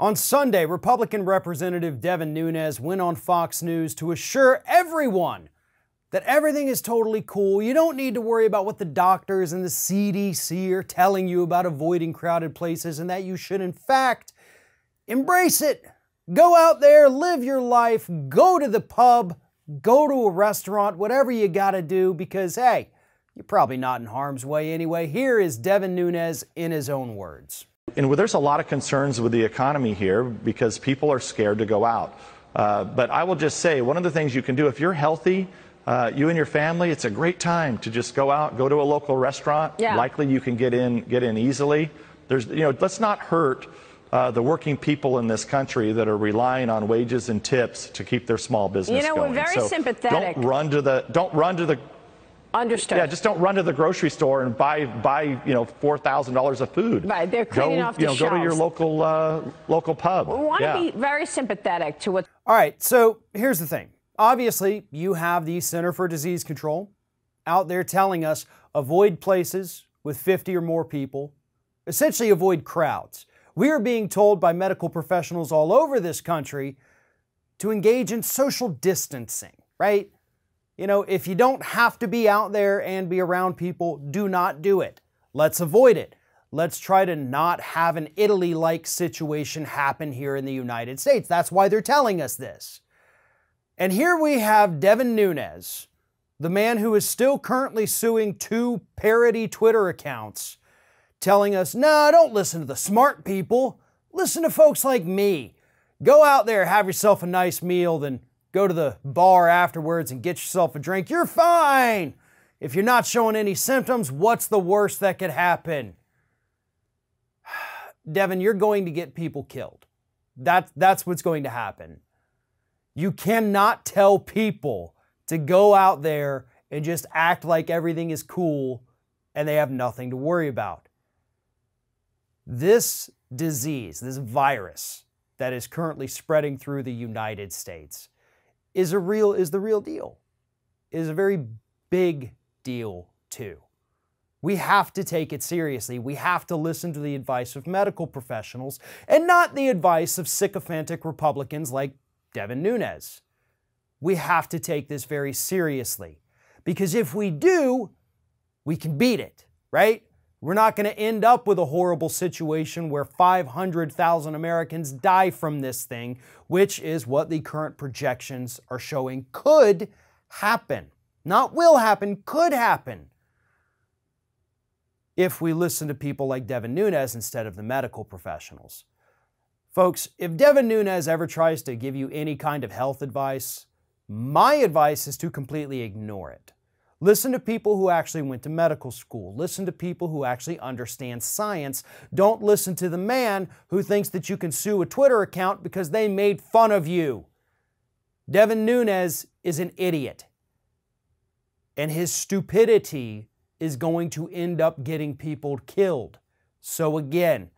On Sunday, Republican Representative Devin Nunes went on Fox News to assure everyone that everything is totally cool. You don't need to worry about what the doctors and the CDC are telling you about avoiding crowded places, and that you should, in fact, embrace it. Go out there, live your life, go to the pub, go to a restaurant, whatever you gotta do, because, hey, you're probably not in harm's way anyway. Here is Devin Nunes in his own words. And there's a lot of concerns with the economy here because people are scared to go out. But I will just say, one of the things you can do if you're healthy, you and your family, it's a great time to just go out, go to a local restaurant. Yeah. Likely you can get in easily. There's, let's not hurt the working people in this country that are relying on wages and tips to keep their small business going. We're very sympathetic. Don't run to the. Understood. Yeah, just don't run to the grocery store and buy $4,000 of food. Right, they're cleaning off the shelves. Go to your local pub. We want to be very sympathetic to what. All right, so here's the thing. Obviously, you have the Center for Disease Control out there telling us avoid places with 50 or more people. Essentially, avoid crowds. We are being told by medical professionals all over this country to engage in social distancing, right? If you don't have to be out there and be around people, do not do it. Let's avoid it. Let's try to not have an Italy-like situation happen here in the United States. That's why they're telling us this. And here we have Devin Nunes, the man who is still currently suing two parody Twitter accounts, telling us, no, don't listen to the smart people. Listen to folks like me. Go out there, have yourself a nice meal, then go to the bar afterwards and get yourself a drink. You're fine. If you're not showing any symptoms, what's the worst that could happen? Devin, you're going to get people killed. That's what's going to happen. You cannot tell people to go out there and just act like everything is cool and they have nothing to worry about. This disease, this virus that is currently spreading through the United States is the real deal. Is a very big deal too. We have to take it seriously. We have to listen to the advice of medical professionals and not the advice of sycophantic Republicans like Devin Nunes. We have to take this very seriously because if we do, we can beat it, right? We're not going to end up with a horrible situation where 500,000 Americans die from this thing, which is what the current projections are showing could happen. Not will happen, could happen. If we listen to people like Devin Nunes instead of the medical professionals. Folks, if Devin Nunes ever tries to give you any kind of health advice, my advice is to completely ignore it. Listen to people who actually went to medical school. Listen to people who actually understand science. Don't listen to the man who thinks that you can sue a Twitter account because they made fun of you. Devin Nunes is an idiot. And his stupidity is going to end up getting people killed. So again,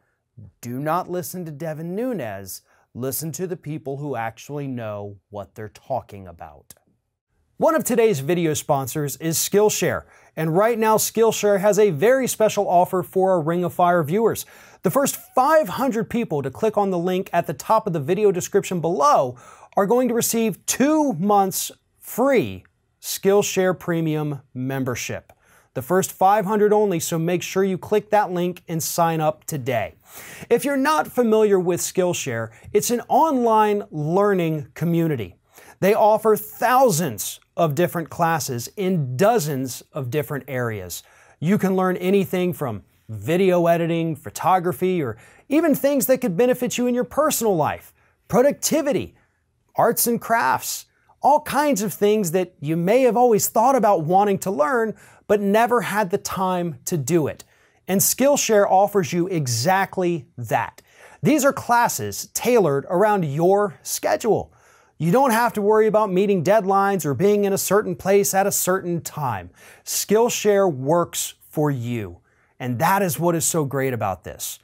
do not listen to Devin Nunes. Listen to the people who actually know what they're talking about. One of today's video sponsors is Skillshare, and right now Skillshare has a very special offer for our Ring of Fire viewers. The first 500 people to click on the link at the top of the video description below are going to receive 2 months free Skillshare Premium membership. The first 500 only, so make sure you click that link and sign up today. If you're not familiar with Skillshare, it's an online learning community. They offer thousands of different classes in dozens of different areas. You can learn anything from video editing, photography, or even things that could benefit you in your personal life, productivity, arts and crafts, all kinds of things that you may have always thought about wanting to learn, but never had the time to do it. And Skillshare offers you exactly that. These are classes tailored around your schedule. You don't have to worry about meeting deadlines or being in a certain place at a certain time. Skillshare works for you, and that is what is so great about this.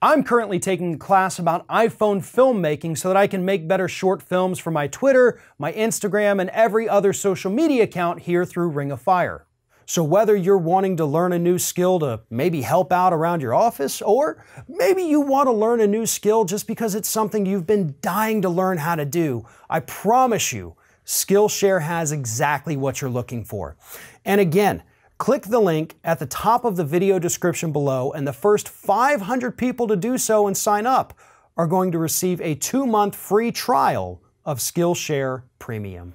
I'm currently taking a class about iPhone filmmaking so that I can make better short films for my Twitter, my Instagram, and every other social media account here through Ring of Fire. So whether you're wanting to learn a new skill to maybe help out around your office, or maybe you want to learn a new skill just because it's something you've been dying to learn how to do, I promise you, Skillshare has exactly what you're looking for. And again, click the link at the top of the video description below, and the first 500 people to do so and sign up are going to receive a 2-month free trial of Skillshare Premium.